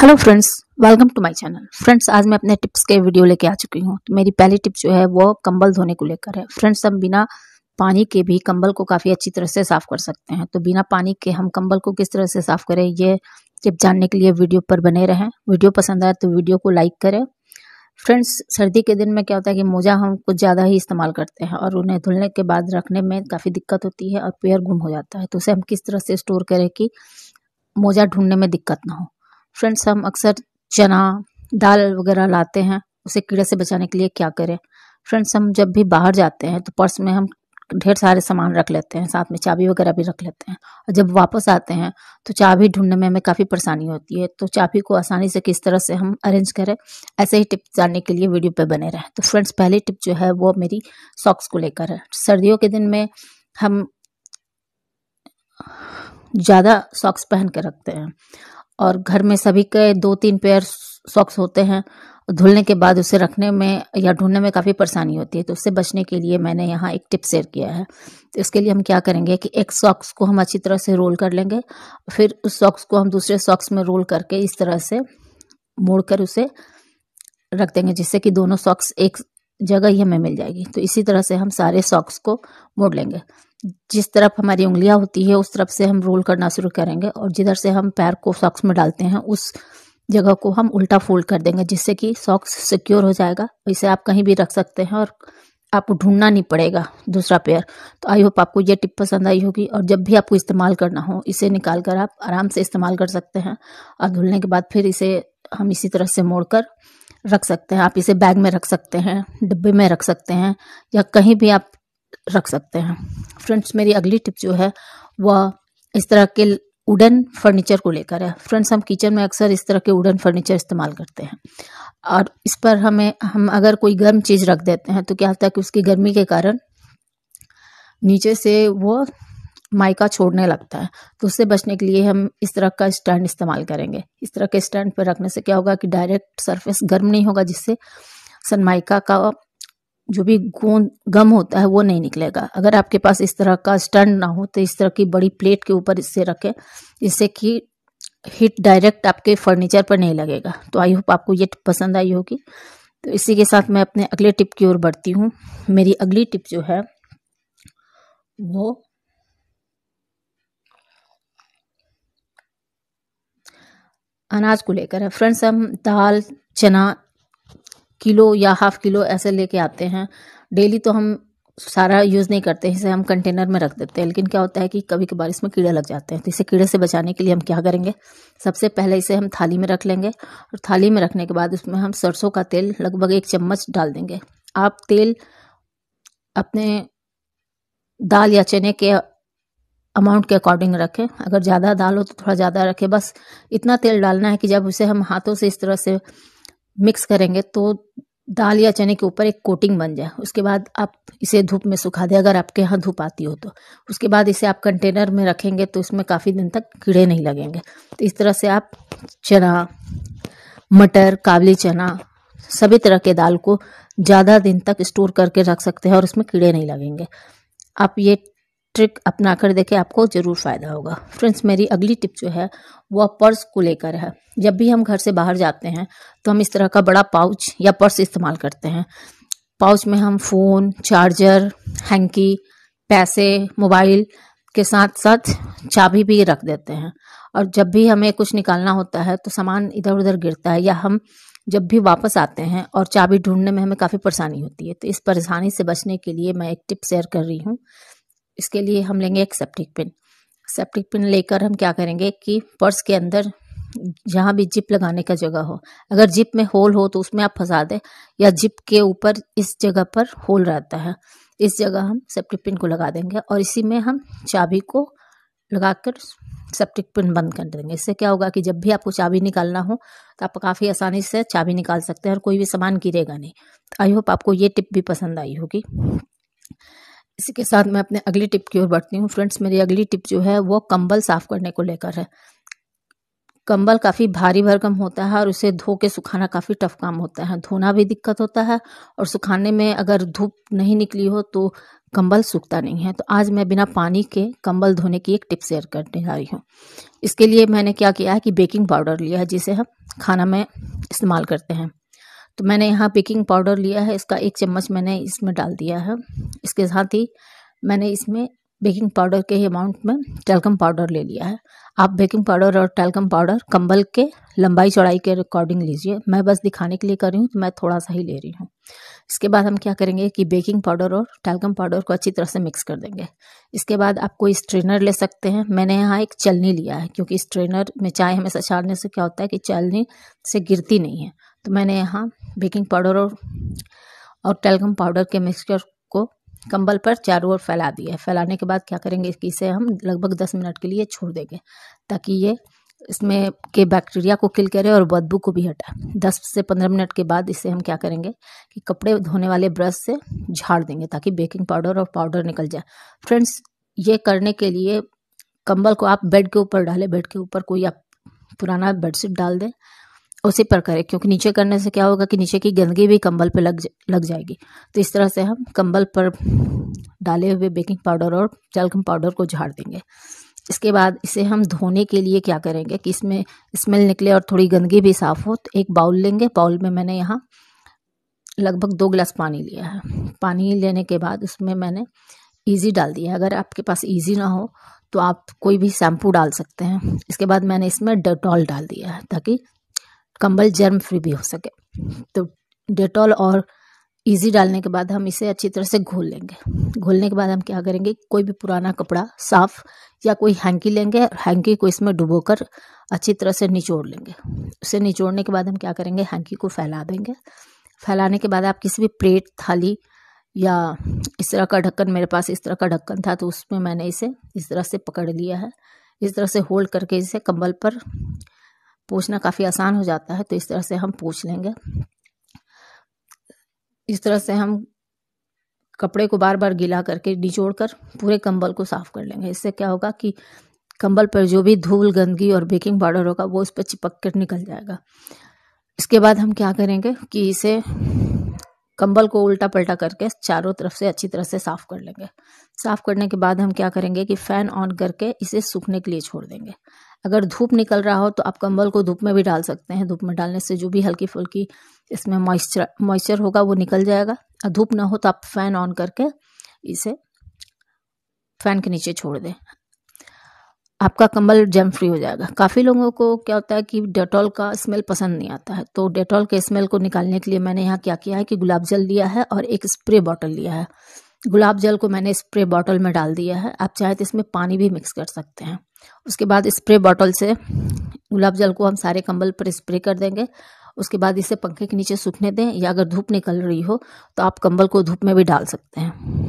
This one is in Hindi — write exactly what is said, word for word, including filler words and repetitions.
Hello friends, welcome to my channel. Friends, आज मैं अपने टिप्स के वीडियो लेके आ चुकी हूँ। तो मेरी पहली टिप जो है वो कंबल धोने को लेकर है। फ्रेंड्स, हम बिना पानी के भी कंबल को काफ़ी अच्छी तरह से साफ़ कर सकते हैं। तो बिना पानी के हम कंबल को किस तरह से साफ़ करें, ये टिप जानने के लिए वीडियो पर बने रहें। वीडियो पसंद आए तो वीडियो को लाइक करें। फ्रेंड्स, सर्दी के दिन में क्या होता है कि मोजा हम कुछ ज़्यादा ही इस्तेमाल करते हैं और उन्हें धुलने के बाद रखने में काफ़ी दिक्कत होती है और पैर गुम हो जाता है। तो उसे हम किस तरह से स्टोर करें कि मोजा ढूंढने में दिक्कत ना हो। फ्रेंड्स, हम अक्सर चना दाल वगैरह लाते हैं, उसे कीड़े से बचाने के लिए क्या करें। फ्रेंड्स, हम जब भी बाहर जाते हैं तो पर्स में हम ढेर सारे सामान रख लेते हैं, साथ में चाबी वगैरह भी रख लेते हैं। और जब वापस आते हैं तो चाबी ढूंढने में हमें काफ़ी परेशानी होती है। तो चाबी को आसानी से किस तरह से हम अरेंज करें, ऐसे ही टिप्स जानने के लिए वीडियो पे बने रहें। तो फ्रेंड्स, पहली टिप जो है वो मेरी सॉक्स को लेकर है। सर्दियों के दिन में हम ज़्यादा सॉक्स पहन के रखते हैं और घर में सभी के दो तीन पेयर सॉक्स होते हैं। धुलने के बाद उसे रखने में या ढूंढने में काफ़ी परेशानी होती है। तो उससे बचने के लिए मैंने यहाँ एक टिप शेयर किया है। तो इसके लिए हम क्या करेंगे कि एक सॉक्स को हम अच्छी तरह से रोल कर लेंगे, फिर उस सॉक्स को हम दूसरे सॉक्स में रोल करके इस तरह से मोड़कर उसे रख देंगे, जिससे कि दोनों सॉक्स एक जगह ही हमें मिल जाएगी। तो इसी तरह से हम सारे सॉक्स को मोड़ लेंगे। जिस तरफ हमारी उंगलियां होती है उस तरफ से हम रोल करना शुरू करेंगे और जिधर से हम पैर को सॉक्स में डालते हैं उस जगह को हम उल्टा फोल्ड कर देंगे, जिससे कि सॉक्स सिक्योर हो जाएगा। इसे आप कहीं भी रख सकते हैं और आपको ढूंढना नहीं पड़ेगा दूसरा पैर। तो आई होप आपको ये टिप पसंद आई होगी और जब भी आपको इस्तेमाल करना हो इसे निकाल कर आप आराम से इस्तेमाल कर सकते हैं और धुलने के बाद फिर इसे हम इसी तरह से मोड़ कर रख सकते हैं। आप इसे बैग में रख सकते हैं, डिब्बे में रख सकते हैं या कहीं भी आप रख सकते हैं। फ्रेंड्स, मेरी अगली टिप जो है वह इस तरह के वुडन फर्नीचर को लेकर है। फ्रेंड्स, हम किचन में अक्सर इस तरह के वुडन फर्नीचर इस्तेमाल करते हैं और इस पर हमें हम अगर कोई गर्म चीज़ रख देते हैं तो क्या होता है कि उसकी गर्मी के कारण नीचे से वो माइका छोड़ने लगता है। तो उससे बचने के लिए हम इस तरह का स्टैंड इस्तेमाल करेंगे। इस तरह के स्टैंड पर रखने से क्या होगा कि डायरेक्ट सरफेस गर्म नहीं होगा, जिससे सनमाइका का जो भी गोंद गम होता है वो नहीं निकलेगा। अगर आपके पास इस तरह का स्टैंड ना हो तो इस तरह की बड़ी प्लेट के ऊपर इसे रखें, जिससे कि हीट डायरेक्ट आपके फर्नीचर पर नहीं लगेगा। तो आई होप आपको ये टिप पसंद आई होगी। तो इसी के साथ मैं अपने अगले टिप की ओर बढ़ती हूँ। मेरी अगली टिप जो है वो अनाज को लेकर है। फ्रेंड्स, हम दाल चना किलो या हाफ किलो ऐसे लेके आते हैं डेली, तो हम सारा यूज़ नहीं करते, इसे हम कंटेनर में रख देते हैं। लेकिन क्या होता है कि कभी कभार इसमें कीड़े लग जाते हैं। तो इसे कीड़े से बचाने के लिए हम क्या करेंगे, सबसे पहले इसे हम थाली में रख लेंगे और थाली में रखने के बाद उसमें हम सरसों का तेल लगभग एक चम्मच डाल देंगे। आप तेल अपने दाल या चने के अमाउंट के अकॉर्डिंग रखें। अगर ज़्यादा दाल हो तो थोड़ा ज़्यादा रखें। बस इतना तेल डालना है कि जब उसे हम हाथों से इस तरह से मिक्स करेंगे तो दाल या चने के ऊपर एक कोटिंग बन जाए। उसके बाद आप इसे धूप में सुखा दें, अगर आपके यहाँ धूप आती हो तो। उसके बाद इसे आप कंटेनर में रखेंगे तो इसमें काफ़ी दिन तक कीड़े नहीं लगेंगे। तो इस तरह से आप चना, मटर, काबली चना, सभी तरह के दाल को ज़्यादा दिन तक स्टोर करके रख सकते हैं और इसमें कीड़े नहीं लगेंगे। आप ये ट्रिक अपना कर देखें, आपको ज़रूर फ़ायदा होगा। फ्रेंड्स, मेरी अगली टिप जो है वह पर्स को लेकर है। जब भी हम घर से बाहर जाते हैं तो हम इस तरह का बड़ा पाउच या पर्स इस्तेमाल करते हैं। पाउच में हम फ़ोन, चार्जर, हैंकी, पैसे, मोबाइल के साथ साथ चाबी भी रख देते हैं। और जब भी हमें कुछ निकालना होता है तो सामान इधर उधर गिरता है या हम जब भी वापस आते हैं और चाबी ढूंढने में हमें काफ़ी परेशानी होती है। तो इस परेशानी से बचने के लिए मैं एक टिप शेयर कर रही हूँ। इसके लिए हम लेंगे एक सेप्टिक पिन। सेप्टिक पिन लेकर हम क्या करेंगे कि पर्स के अंदर जहाँ भी जिप लगाने का जगह हो, अगर जिप में होल हो तो उसमें आप फंसा दें, या जिप के ऊपर इस जगह पर होल रहता है, इस जगह हम सेप्टिक पिन को लगा देंगे और इसी में हम चाबी को लगाकर सेप्टिक पिन बंद कर देंगे। इससे क्या होगा कि जब भी आपको चाबी निकालना हो तो आप काफ़ी आसानी से चाबी निकाल सकते हैं और कोई भी सामान गिरेगा नहीं। आई होप आपको ये टिप भी पसंद आई होगी। इसी के साथ मैं अपने अगली टिप की ओर बढ़ती हूँ। फ्रेंड्स, मेरी अगली टिप जो है वो कंबल साफ़ करने को लेकर है। कंबल काफ़ी भारी भरकम होता है और उसे धो के सुखाना काफ़ी टफ काम होता है। धोना भी दिक्कत होता है और सुखाने में अगर धूप नहीं निकली हो तो कंबल सूखता नहीं है। तो आज मैं बिना पानी के कंबल धोने की एक टिप शेयर करने जा रही हूँ। इसके लिए मैंने क्या किया है कि बेकिंग पाउडर लिया है, जिसे हम खाना में इस्तेमाल करते हैं। तो मैंने यहाँ बेकिंग पाउडर लिया है, इसका एक चम्मच मैंने इसमें डाल दिया है। इसके साथ ही मैंने इसमें बेकिंग पाउडर के ही अमाउंट में टैल्कम पाउडर ले लिया है। आप बेकिंग पाउडर और टैल्कम पाउडर कंबल के लंबाई चौड़ाई के अकॉर्डिंग लीजिए, मैं बस दिखाने के लिए कर रही हूँ तो मैं थोड़ा सा ही ले रही हूँ। इसके बाद हम क्या करेंगे कि बेकिंग पाउडर और टैल्कम पाउडर को अच्छी तरह से मिक्स कर देंगे। इसके बाद आप कोई स्ट्रेनर ले सकते हैं। मैंने यहाँ एक चलनी लिया है क्योंकि स्ट्रेनर में चाय हमेशा छानने से क्या होता है कि चलनी से गिरती नहीं है। तो मैंने यहाँ बेकिंग पाउडर और, और टैल्कम पाउडर के मिक्सचर को कंबल पर चारों ओर फैला दिया है। फैलाने के बाद क्या करेंगे कि इसे हम लगभग दस मिनट के लिए छोड़ देंगे ताकि ये इसमें के बैक्टीरिया को किल करे और बदबू को भी हटाए। दस से पंद्रह मिनट के बाद इसे हम क्या करेंगे कि कपड़े धोने वाले ब्रश से झाड़ देंगे ताकि बेकिंग पाउडर और पाउडर निकल जाए। फ्रेंड्स, ये करने के लिए कंबल को आप बेड के ऊपर डालें, बेड के ऊपर कोई आप पुराना बेडशीट डाल दें, उसी पर करें क्योंकि नीचे करने से क्या होगा कि नीचे की गंदगी भी कंबल पर लग जा, लग जाएगी। तो इस तरह से हम कंबल पर डाले हुए बेकिंग पाउडर और टैल्कम पाउडर को झाड़ देंगे। इसके बाद इसे हम धोने के लिए क्या करेंगे कि इसमें स्मेल निकले और थोड़ी गंदगी भी साफ हो। तो एक बाउल लेंगे, बाउल में मैंने यहाँ लगभग दो गिलास पानी लिया है। पानी लेने के बाद उसमें मैंने ईजी डाल दिया है। अगर आपके पास ईजी ना हो तो आप कोई भी शैम्पू डाल सकते हैं। इसके बाद मैंने इसमें डेटॉल डाल दिया है ताकि कंबल जर्म फ्री भी हो सके। तो डेटॉल और इजी डालने के बाद हम इसे अच्छी तरह से घोल लेंगे। घोलने के बाद हम क्या करेंगे, कोई भी पुराना कपड़ा साफ या कोई हैंकी लेंगे और हैंकी को इसमें डुबोकर अच्छी तरह से निचोड़ लेंगे। उसे निचोड़ने के बाद हम क्या करेंगे, हैंकी को फैला देंगे। फैलाने के बाद आप किसी भी प्लेट, थाली या इस तरह का ढक्कन, मेरे पास इस तरह का ढक्कन था तो उसमें मैंने इसे इस तरह से पकड़ लिया है। इस तरह से होल्ड करके इसे कंबल पर पोंछना काफ़ी आसान हो जाता है। तो इस तरह से हम पोंछ लेंगे। इस तरह से हम कपड़े को बार बार गीला करके निचोड़ कर पूरे कंबल को साफ कर लेंगे। इससे क्या होगा कि कंबल पर जो भी धूल, गंदगी और बेकिंग पाउडर होगा वो उस पर चिपक कर निकल जाएगा। इसके बाद हम क्या करेंगे कि इसे कंबल को उल्टा पल्टा करके चारों तरफ से अच्छी तरह से साफ कर लेंगे। साफ करने के बाद हम क्या करेंगे कि फ़ैन ऑन करके इसे सूखने के लिए छोड़ देंगे। अगर धूप निकल रहा हो तो आप कंबल को धूप में भी डाल सकते हैं। धूप में डालने से जो भी हल्की फुल्की इसमें मॉइस्चर मॉइस्चर होगा वो निकल जाएगा। और धूप ना हो तो आप फ़ैन ऑन करके इसे फ़ैन के नीचे छोड़ दें, आपका कंबल जर्म फ्री हो जाएगा। काफ़ी लोगों को क्या होता है कि डेटॉल का स्मेल पसंद नहीं आता है, तो डेटॉल के स्मेल को निकालने के लिए मैंने यहाँ क्या किया है कि गुलाब जल लिया है और एक स्प्रे बॉटल लिया है। गुलाब जल को मैंने स्प्रे बॉटल में डाल दिया है। आप चाहे तो इसमें पानी भी मिक्स कर सकते हैं। उसके बाद स्प्रे बॉटल से गुलाब जल को हम सारे कंबल पर स्प्रे कर देंगे। उसके बाद इसे पंखे के नीचे सूखने दें या अगर धूप निकल रही हो तो आप कंबल को धूप में भी डाल सकते हैं।